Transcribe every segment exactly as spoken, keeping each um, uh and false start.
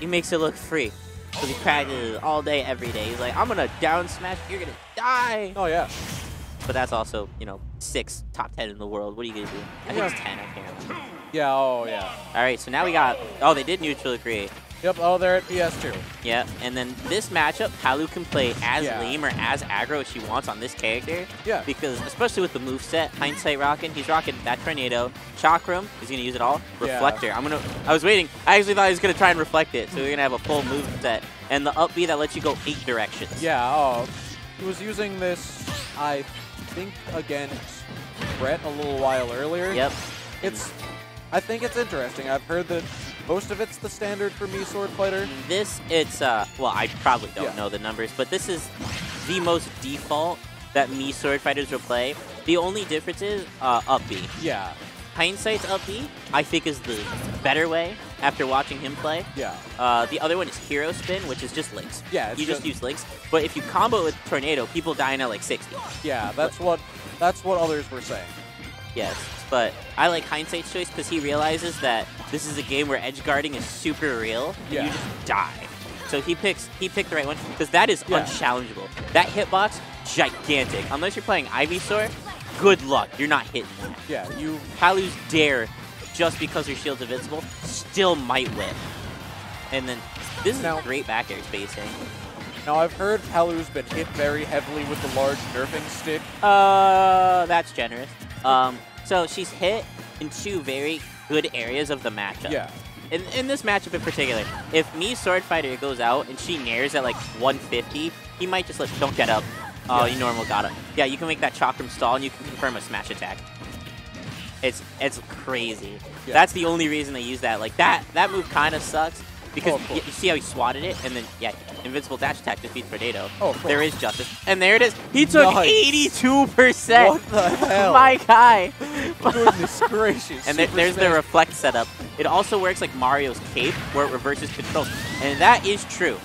he makes it look free. Because he practices all day, every day. He's like, I'm going to down smash, you're going to die. Oh, yeah. But that's also, you know, six, top ten in the world. What are you going to do? I think yeah. it's ten, I can't remember. Yeah, oh, yeah. All right, so now we got, oh, they did neutral create. Yep, oh, they're at P S two. Yeah, and then this matchup, Palu can play as yeah. lame or as aggro as she wants on this character. Yeah. Because, especially with the moveset, Hindsight rocking, he's rocking that Tornado. Chakram, he's going to use it all. Reflector, yeah. I'm going to, I was waiting. I actually thought he was going to try and reflect it, so we're going to have a full moveset. And the up B that lets you go eight directions. Yeah, oh, he was using this, I think, against Brett a little while earlier. Yep. It's, I think it's interesting. I've heard that. Most of it's the standard for Mii Swordfighter. This, it's, uh, well, I probably don't yeah. know the numbers, but this is the most default that Mii Swordfighters will play. The only difference is uh, up B. Yeah. Hindsight's up B, I think, is the better way after watching him play. Yeah. Uh, the other one is hero spin, which is just links. Yeah. You just, just use links. But if you combo with Tornado, people die in at like sixty. Yeah, that's but, what that's what others were saying. Yes. But I like Hindsight's choice because he realizes that this is a game where edge guarding is super real, and yeah. you just die. So he picks he picked the right one because that is yeah. unchallengeable. That hitbox, gigantic. Unless you're playing Ivysaur, good luck. You're not hitting that. Yeah, you. Palu's dare, just because her shield's invincible, still might win. And then this is now, great back air spacing. Now I've heard Palu's been hit very heavily with the large nerfing stick. Uh, that's generous. Um. So she's hit in two very good areas of the matchup. Yeah. In, in this matchup in particular, if Mii Swordfighter goes out and she nairs at like one fifty, he might just let, don't get up. Oh, yeah. You normal got up. Yeah, you can make that Chakram stall and you can confirm a smash attack. It's it's crazy. Yeah. That's the only reason they use that. Like that, that move kind of sucks because oh, you, you see how he swatted it and then, yeah, invincible dash attack defeats Tornado. Oh, cool. There is justice. And there it is. He took nice. eighty-two percent. What the hell? My guy. Goodness gracious. And there, there's the reflect setup. It also works like Mario's cape where it reverses controls. And that is true.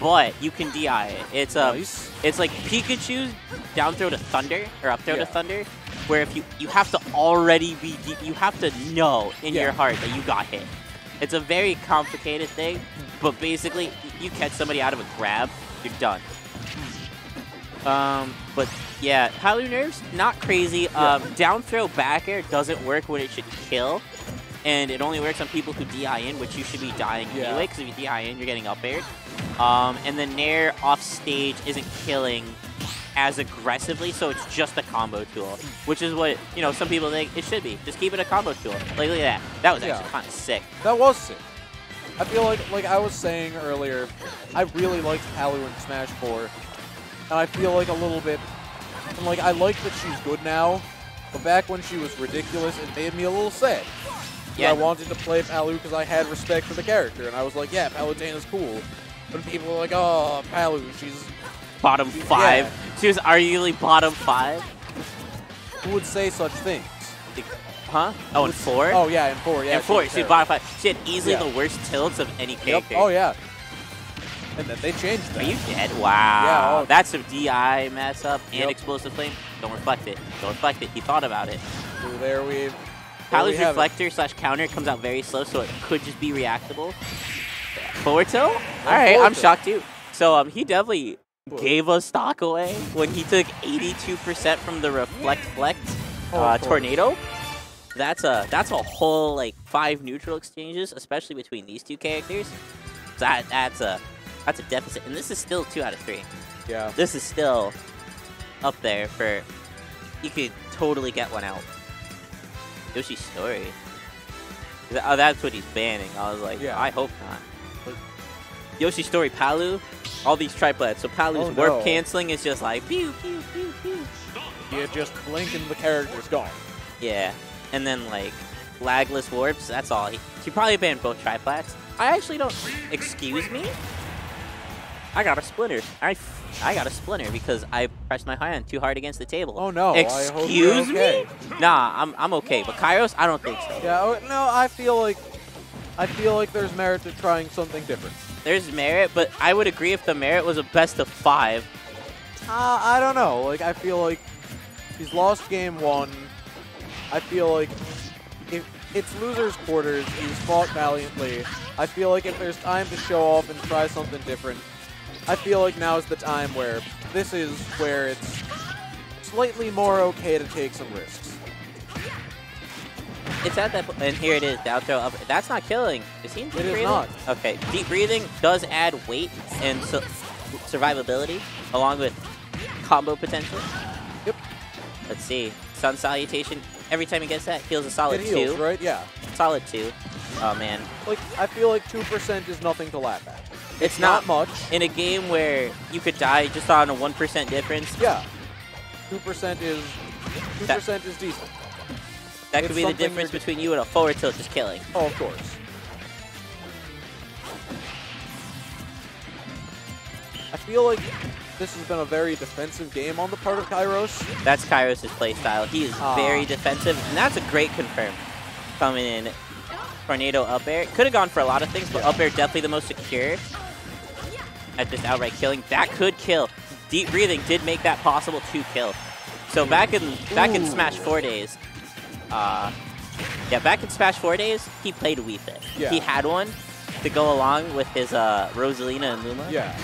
But you can D I it. It's um, nice. It's like Pikachu's down throw to thunder or up throw yeah. to thunder where if you, you have to already be deep, you have to know in yeah. your heart that you got hit. It's a very complicated thing, but basically, you catch somebody out of a grab, you're done. Um, but yeah, Palu nerfs, not crazy. Um, yeah. Down throw back air doesn't work when it should kill, and it only works on people who D I in, which you should be dying yeah. anyway, because if you D I in, you're getting up aired. Um, and the Nair off stage isn't killing as aggressively, so it's just a combo tool, which is what, you know, some people think it should be. Just keep it a combo tool. Like, look at that. That was yeah. actually kind of sick. That was sick. I feel like, like I was saying earlier, I really liked Palu in Smash four, and I feel like a little bit, and like, I like that she's good now, but back when she was ridiculous, it made me a little sad. Yeah. I wanted to play Palu because I had respect for the character, and I was like, yeah, Palutena's cool. But people were like, oh, Palu, she's... Bottom five. Yeah. She was arguably bottom five. Who would say such things? Huh? Oh, in four? Oh, yeah, in four. Yeah, in four, she was bottom five. She had easily yeah. the worst tilts of any character. Yep. Oh, yeah. And then they changed that. Are you dead? Wow. Yeah, oh. That's a D I mess up and yep. explosive flame. Don't reflect it. Don't reflect it. He thought about it. So there we Palu's reflector slash counter comes out very slow, so it could just be reactable. Forward tilt? All right, I'm shocked, too. So um, he definitely... gave us stock away when he took eighty-two percent from the reflect flex uh, Tornado. That's a that's a whole like five neutral exchanges, especially between these two characters. That that's a that's a deficit, and this is still two out of three. Yeah, this is still up there for you could totally get one out. Yoshi's Story. Oh, that's what he's banning. I was like, yeah. I hope not. Yoshi's Story, Palu, all these triplets. So Palu's oh, no. warp canceling is just like pew pew pew pew. You just blink and the character's gone. Yeah, and then like lagless warps. That's all. He, he probably banned both triplets. I actually don't. Excuse me. I got a splinter. I I got a splinter because I pressed my hand too hard against the table. Oh no! Excuse I hope you're okay. me? Nah, I'm I'm okay. But Kairos, I don't think so. Yeah. No, I feel like I feel like there's merit to trying something different. There's merit, but I would agree if the merit was a best of five. Uh, I don't know. Like, I feel like he's lost game one. I feel like if It's losers' quarters. He's fought valiantly. I feel like if there's time to show off and try something different, I feel like now's the time where this is where it's slightly more okay to take some risks. It's at that, and here it is, the out throw up. That's not killing. Is he in deep breathing? It is not. Okay, deep breathing does add weight and su survivability along with combo potential. Yep. Let's see. Sun Salutation. Every time he gets that, heals a solid it heals, two. Right? Yeah. Solid two. Oh man. Like I feel like two percent is nothing to laugh at. It's, it's not, not much in a game where you could die just on a one percent difference. Yeah. Two percent is two percent is decent. That could it's be the difference between you and a forward tilt just killing. Oh, of course. I feel like this has been a very defensive game on the part of Kairos. That's Kairos' playstyle. He is uh, very defensive, and that's a great confirm coming in. Tornado up air. Could have gone for a lot of things, but yeah. Up air definitely the most secure at just outright killing. That could kill. Deep breathing did make that possible to kill. So back in back Ooh. in Smash four days, Uh, yeah, back in Smash four days, he played Wii Fit. Yeah. He had one to go along with his uh, Rosalina and Luma. Yeah.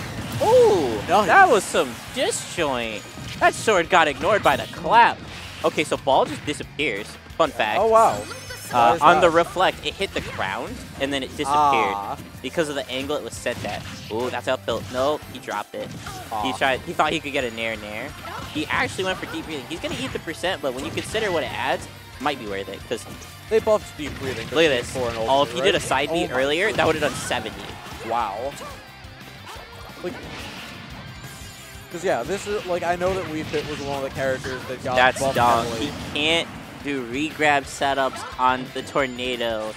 Oh, nice. That was some disjoint. That sword got ignored by the clap. Okay, so ball just disappears. Fun fact. Oh, wow. Uh, on the reflect, it hit the ground, and then it disappeared ah. because of the angle it was set at. Ooh, that's up tilt. No, he dropped it. Ah. He tried. He thought he could get a nair nair. He actually went for deep breathing. He's going to eat the percent, but when you consider what it adds, might be worth it because they buffed deep breathing. Look at this. Oh, if you did a side beat earlier, that would have done seventy. Wow. Like, because yeah, this is like I know that Wii Fit was one of the characters that got that's buffed. That's dumb. He can't do re-grab setups on the tornado,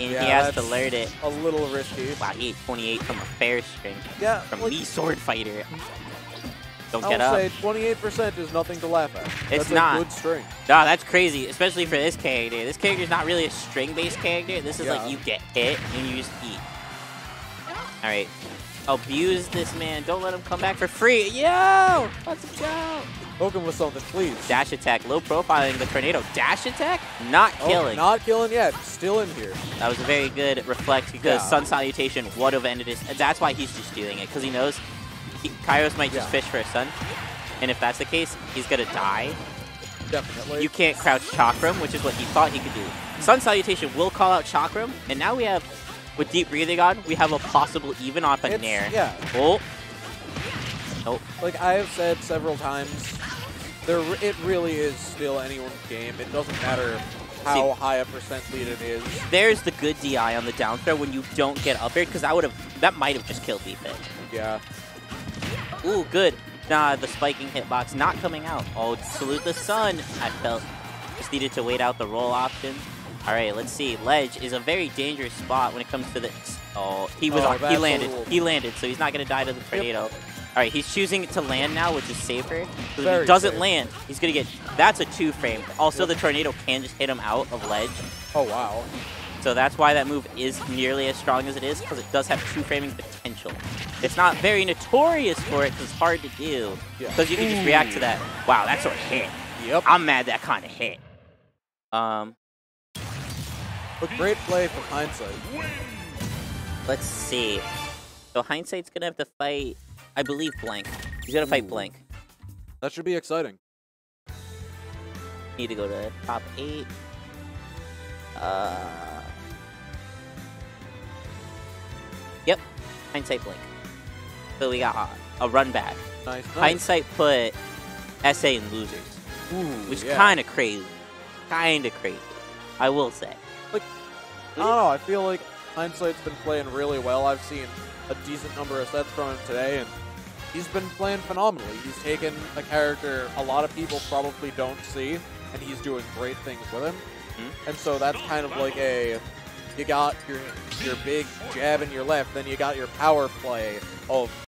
and yeah, he has to learn it. A little risky. Wow, he ate twenty-eight from a fair string. Yeah, from like, Mii Swordfighter. Don't I'll get up. I would say twenty-eight percent is nothing to laugh at. It's that's not. A good string. No, that's crazy, especially for this character. This character is not really a string-based character. This is yeah. like you get hit and you just eat. All right, abuse this man. Don't let him come back for free. Yo, let's go. Poke him with something, please. Dash attack, low profiling the tornado. Dash attack, not killing. Oh, not killing yet. Still in here. That was a very good reflect because yeah. Sun Salutation would have ended his. That's why he's just doing it because he knows. He, Kairos might just yeah. fish for a sun, and if that's the case, he's gonna die. Definitely. You can't crouch Chakram, which is what he thought he could do. Sun Salutation will call out Chakram, and now we have, with deep breathing on, we have a possible even off a nair. Yeah. Oh. Nope. Like I have said several times, there it really is still anyone's game. It doesn't matter how See, high a percent lead it is. There's the good D I on the down throw when you don't get up air, because I would have that might have just killed Wii Fit. Yeah. Ooh, good. Nah, the spiking hitbox not coming out. Oh, salute the sun. I felt just needed to wait out the roll option. All right, let's see. Ledge is a very dangerous spot when it comes to the... Oh, he was. Oh, on, he landed. Cool. He landed, so he's not going to die to the tornado. Yep. All right, he's choosing to land now, which is safer. If he doesn't safe. land, he's going to get... That's a two frame. Also, yep. the tornado can just hit him out of ledge. Oh, wow. So that's why that move is nearly as strong as it is, because it does have two-framing potential. It's not very notorious for it, because it's hard to do. Because yeah. you can just react to that. Wow, that sort of hit. Yep. I'm mad that kind of hit. Um, but great play from Hindsight. Let's see. So Hindsight's going to have to fight, I believe, Blank. He's going to fight Blank. That should be exciting. Need to go to top eight. Uh... Yep, Hindsight Blink. So we got a run back. Nice, nice. Hindsight put S A in losers, Ooh, which is yeah. kind of crazy. Kind of crazy, I will say. Like, I don't know, I feel like Hindsight's been playing really well. I've seen a decent number of sets from him today, and he's been playing phenomenally. He's taken a character a lot of people probably don't see, and he's doing great things with him. Mm-hmm. And so that's kind of like a... You got your your big jab in your left, then you got your power play of